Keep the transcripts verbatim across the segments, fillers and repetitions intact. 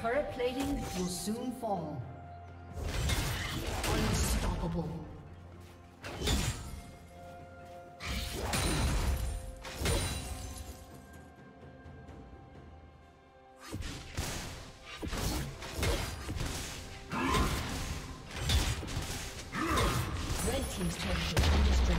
Turret plating will soon fall. Unstoppable. Red team's turret has been destroyed.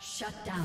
Shut down.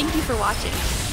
Thank you for watching.